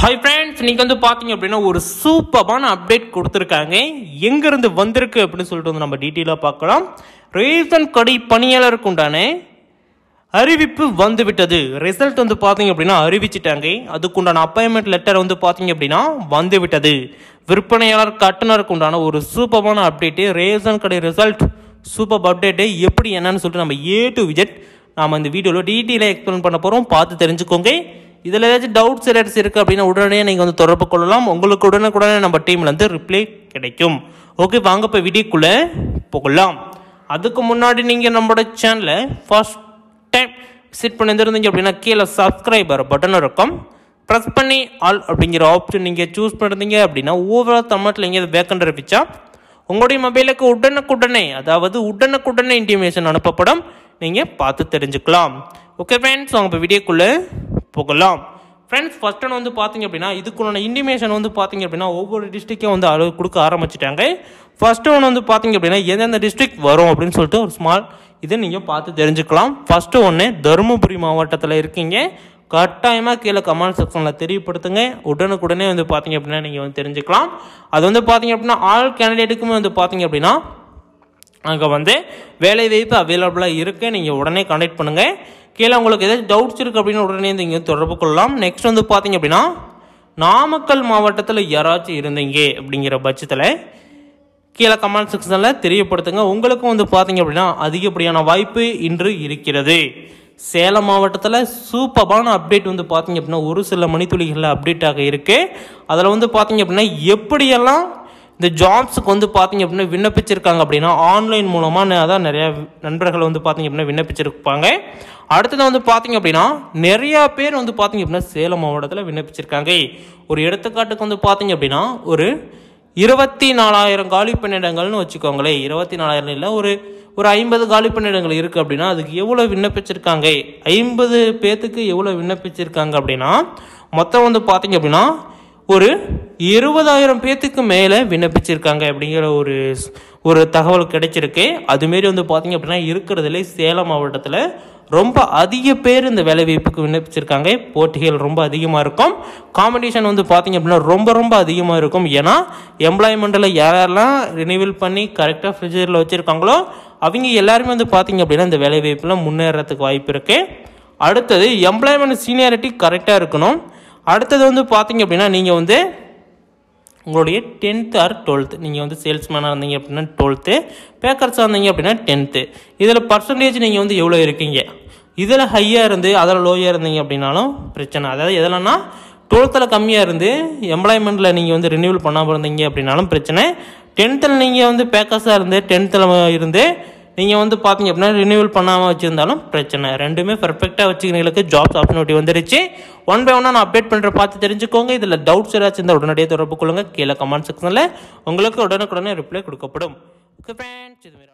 Hi friends, you can see a super update. அறிவிப்பு வந்துவிட்டது. Result பாத்தீங்க அப்படினா அறிவிச்சிட்டாங்க. அதுக்குண்டான அப்பாயின்ட்மென்ட் லெட்டர் பாத்தீங்க அப்படினா வந்துவிட்டது. விற்பனையாளர் கட்டணருக்கு உண்டான ஒரு சூப்பரான அப்டேட். ரேஷன் கடை ரிசல்ட் சூப்பர் அப்டேட் எப்படி என்னன்னு சொல்லிட்டு நம்ம A to Z நாம இந்த வீடியோல டீடைலா எக்ஸ்பிளைன் பண்ண போறோம். பார்த்து தெரிஞ்சுக்கோங்க. இதல ஏதாவது டவுட்ஸ் எரர்ஸ் இருக்கு அப்படினா உடனே நீங்க தொடர்பு கொள்ளலாம். உங்களுக்கு உடனே நம்ம டீம்ல இருந்து ரிப்ளை கிடைக்கும். ஓகே, வாங்க இப்ப வீடியோக்குள்ள போகலாம். அதுக்கு முன்னாடி நீங்க நம்மளோட சேனலை first Sit on the subscriber button or come press penny all opting option choose pending over the back under picture. Ungodi mobile kudane, Adavadu Udana Kudana intimation on a papadam, Ninga Path Terenjaclam. Okay, friends, on the video cooler Pogalam. Friends, first on the pathing of Bina, Idukuna intimation on the pathing of Bina over district on the Alukara Machitanga. First one on the pathing of Bina, Yen and the district Varo Prinsulto, small. This is the first one. Dharmapuri மாவட்டத்தில் இருக்கீங்க கட்டாயமா கீழ comment செக்ஷன்ல தெரியப்படுத்துங்க. உடனுக்குடனே பாத்தீங்க அப்படினா நீங்க தெரிஞ்சுக்கலாம். அது பாத்தீங்க அப்படினா ஆல் கேண்டிடேட்டுக்குமே பாத்தீங்க அப்படினா அங்க வேலை வாய்ப்பு அவேலபிளா இருக்கு. நீங்க உடனே கான்டாக்ட் பண்ணுங்க. கீழ உங்களுக்கு ஏதாவது டவுட்ஸ் இருக்கு அப்படினா உடனே நீங்க தொடர்பு கொள்ளலாம். நெக்ஸ்ட் பாத்தீங்க அப்படினா நாமக்கல் மாவட்டத்துல யாராச்சும் இருந்தீங்க அப்படிங்கற பட்சத்துல கீழ கமெண்ட் செக்ஷன்ல தெரியப்படுத்துங்க. உங்களுக்கு பாத்தீங்க அப்படினா அதிகப்படியான வாய்ப்பு இன்று இருக்கிறது. சேலம் மாவட்டத்துல சூப்பரான அப்டேட் பாத்தீங்க அப்படினா ஒரு சில மணித்துளிகள அப்டேட் ஆக இருக்கு. அதல பாத்தீங்க அப்படினா எப்படி எல்லாம் இந்த ஜாப்ஸ்க்கு பாத்தீங்க அப்படினா விண்ணப்பிச்சிருக்காங்க அப்படினா ஆன்லைன் மூலமா அதான் நிறைய நண்பர்கள் பாத்தீங்க அப்படினா விண்ணப்பிச்சிருப்பாங்க. அடுத்து பாத்தீங்க அப்படினா நிறைய பேர் பாத்தீங்க அப்படினா சேலம் மாவட்டத்துல விண்ணப்பிச்சிருக்காங்க. ஒரு எடுத்துக்காட்டுக்கு பாத்தீங்க அப்படினா ஒரு 24,000 காலி பணியிடங்கள்னு வச்சுக்கோங்களே. 24,000 இல்ல ஒரு 50 காலி பணியிடங்கள் இருக்கு அப்படினா அதுக்கு எவ்வளவு விண்ணப்பிச்சிருக்காங்க, 50 பேத்துக்கு எவ்வளவு விண்ணப்பிச்சிருக்காங்க அப்படினா மொத்தம் பாத்தீங்க அப்படினா ஒரு 20,000 பேத்துக்கு மேல விண்ணப்பிச்சிருக்காங்க அப்படிங்கற ஒரு தகவல் கிடைச்சிருக்கு. அது மாதிரி பாத்தீங்க அப்படினா இருக்குறதுல சேலம் மாவட்டத்துல ரொம்ப அதிக பேர் இந்த வேலை வாய்ப்புக்கு விண்ணப்பிச்சிருக்காங்க. போட்டிகள் ரொம்ப அதிகமாக இருக்கும். காம்படிஷன் பார்த்தீங்க அப்படின்னா ரொம்ப ரொம்ப அதிகமாக இருக்கும். ஏன்னா எம்ப்ளாய்மெண்ட்டில் யாரெல்லாம் ரினியூவல் பண்ணி கரெக்டாக ஃபியூச்சரில் வச்சுருக்காங்களோ அவங்க எல்லாருமே பார்த்தீங்க அப்படின்னா இந்த வேலை வாய்ப்பில் முன்னேறதுக்கு வாய்ப்பு இருக்குது. அடுத்தது எம்ப்ளாய்மெண்ட் சீனியாரிட்டி கரெக்டாக இருக்கணும். அடுத்தது பார்த்தீங்க அப்படின்னா நீங்கள் உங்களுடைய 10th ஆர் 12th நீங்கள் சேல்ஸ்மேனாக இருந்தீங்க அப்படின்னா 12th, பேக்கர்ஸாக இருந்தீங்க அப்படின்னா 10th. இதில் பர்சன்டேஜ் நீங்கள் எவ்வளோ இருக்கீங்க, இதில் ஹையாக இருந்து அதில் லோயாக இருந்தீங்க அப்படின்னாலும் பிரச்சனை. அதாவது எதுலன்னா 12th கம்மியாக இருந்து எம்ப்ளாய்மெண்ட்டில் நீங்கள் ரினியூவல் பண்ணாமல் இருந்தீங்க அப்படின்னாலும் பிரச்சனை. 10th நீங்கள் பேக்கர்ஸாக இருந்து 10th இருந்து நீங்கள் பார்த்தீங்க அப்படின்னா ரினியூவல் பண்ணாமல் வச்சுருந்தாலும் பிரச்சனை. ரெண்டுமே பர்ஃபெக்டாக வச்சுக்கிறவங்களுக்கு ஜாப்ஸ் ஆப்பர்ச்சுனிட்டி வந்துருச்சு. ஒன் பை ஒன்னாக நான் அப்டேட் பண்ணுற பார்த்து தெரிஞ்சுக்கோங்க. இதில் டவுட்ஸ் ஏதாச்சும் இருந்தால் உடனடியாக தொடர்பு கொள்ளுங்கள். கீழே கமெண்ட் செக்ஷனில் உங்களுக்கு உடனுக்குடனே ரிப்ளை கொடுக்கப்படும். ஓகே ஃப்ரெண்ட்ஸ், இது